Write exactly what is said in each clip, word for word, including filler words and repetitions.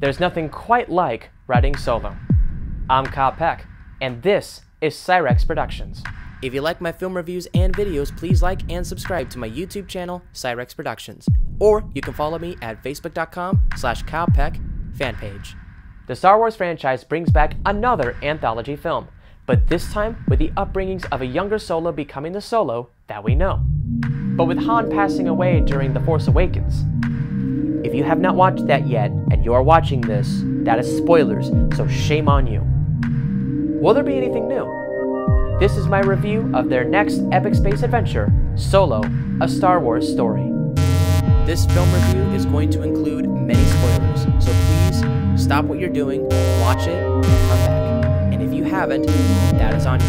There's nothing quite like writing solo. I'm Kyle Peck, and this is Psyrex Productions. If you like my film reviews and videos, please like and subscribe to my YouTube channel, Psyrex Productions. Or you can follow me at facebook.com slash Kyle Peck fan page. The Star Wars franchise brings back another anthology film, but this time with the upbringings of a younger Solo becoming the Solo that we know. But with Han passing away during The Force Awakens. If you have not watched that yet, and you are watching this, that is spoilers, so shame on you. Will there be anything new? This is my review of their next epic space adventure, Solo: A Star Wars Story. This film review is going to include many spoilers, so please stop what you're doing, watch it, and come back. And if you haven't, that is on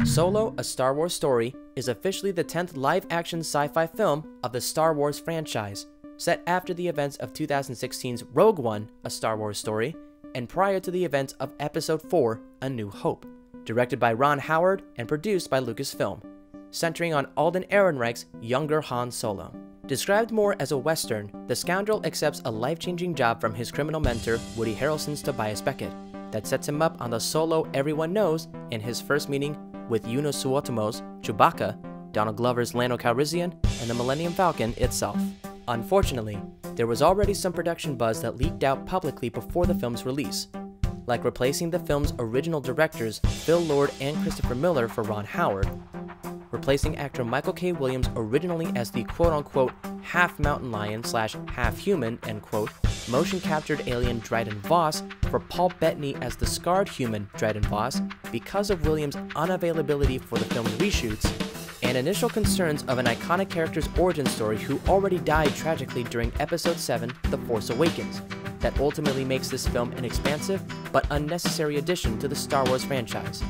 you. Solo: A Star Wars Story is officially the tenth live-action sci-fi film of the Star Wars franchise, set after the events of two thousand sixteen's Rogue One: A Star Wars Story, and prior to the events of Episode four, A New Hope, directed by Ron Howard and produced by Lucasfilm, centering on Alden Ehrenreich's younger Han Solo. Described more as a Western, the scoundrel accepts a life-changing job from his criminal mentor, Woody Harrelson's Tobias Beckett, that sets him up on the Solo everyone knows in his first meeting with Joonas Suotamo's Chewbacca, Donald Glover's Lando Calrissian, and the Millennium Falcon itself. Unfortunately, there was already some production buzz that leaked out publicly before the film's release, like replacing the film's original directors Phil Lord and Christopher Miller for Ron Howard, replacing actor Michael K. Williams originally as the quote-unquote half-mountain lion slash half-human, end quote, motion-captured alien Dryden Vos for Paul Bettany as the scarred human Dryden Vos because of Williams' unavailability for the film reshoots, and initial concerns of an iconic character's origin story who already died tragically during Episode seven, The Force Awakens, that ultimately makes this film an expansive but unnecessary addition to the Star Wars franchise,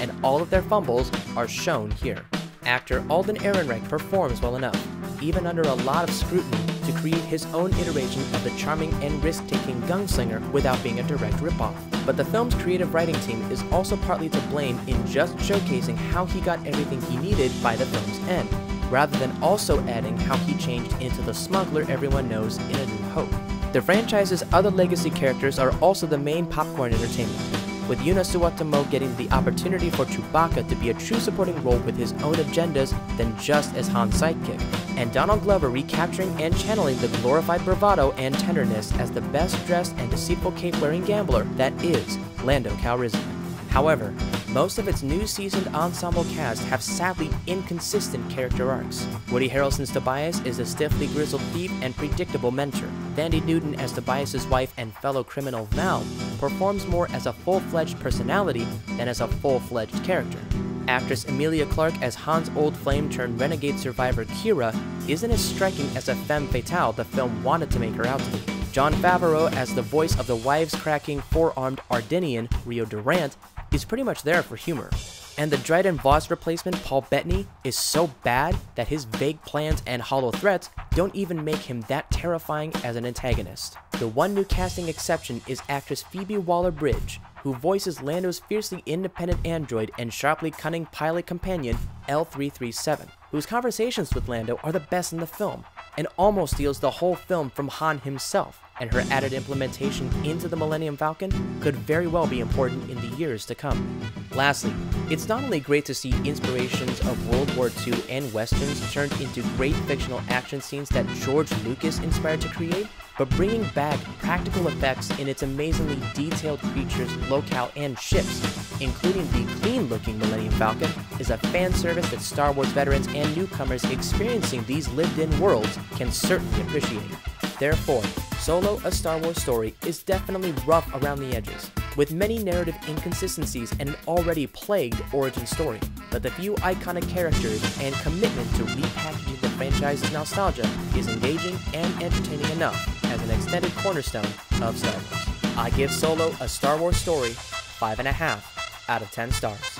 and all of their fumbles are shown here. Actor Alden Ehrenreich performs well enough, even under a lot of scrutiny, to create his own iteration of the charming and risk-taking gunslinger without being a direct ripoff. But the film's creative writing team is also partly to blame in just showcasing how he got everything he needed by the film's end, rather than also adding how he changed into the smuggler everyone knows in A New Hope. The franchise's other legacy characters are also the main popcorn entertainment, with Joonas Suotamo getting the opportunity for Chewbacca to be a true supporting role with his own agendas than just as Han's sidekick, and Donald Glover recapturing and channeling the glorified bravado and tenderness as the best-dressed and deceitful cape-wearing gambler that is Lando Calrissian. However, most of its new seasoned ensemble cast have sadly inconsistent character arcs. Woody Harrelson's Tobias is a stiffly grizzled thief and predictable mentor. Thandie Newton as Tobias' wife and fellow criminal Mal performs more as a full-fledged personality than as a full-fledged character. Actress Emilia Clarke as Han's old flame-turned-renegade survivor Kira isn't as striking as a femme fatale the film wanted to make her out to be. Jon Favreau as the voice of the wives-cracking, four-armed Ardenian, Rio Durant, is pretty much there for humor. And the Dryden Vos replacement, Paul Bettany, is so bad that his vague plans and hollow threats don't even make him that terrifying as an antagonist. The one new casting exception is actress Phoebe Waller-Bridge, who voices Lando's fiercely independent android and sharply cunning pilot companion L three thirty-seven, whose conversations with Lando are the best in the film, and almost steals the whole film from Han himself, and her added implementation into the Millennium Falcon could very well be important in the years to come. Lastly, it's not only great to see inspirations of World War Two and Westerns turned into great fictional action scenes that George Lucas inspired to create, but bringing back practical effects in its amazingly detailed creatures, locale, and ships, including the clean-looking Millennium Falcon, is a fan service that Star Wars veterans and newcomers experiencing these lived-in worlds can certainly appreciate. Therefore, Solo: A Star Wars Story is definitely rough around the edges, with many narrative inconsistencies and an already plagued origin story, but the few iconic characters and commitment to repackaging the franchise's nostalgia is engaging and entertaining enough as an extended cornerstone of Star Wars. I give Solo: A Star Wars Story five and a half out of ten stars.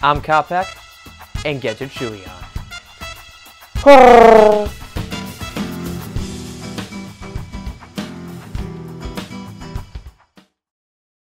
I'm Kyle Peck, and get your chewy on.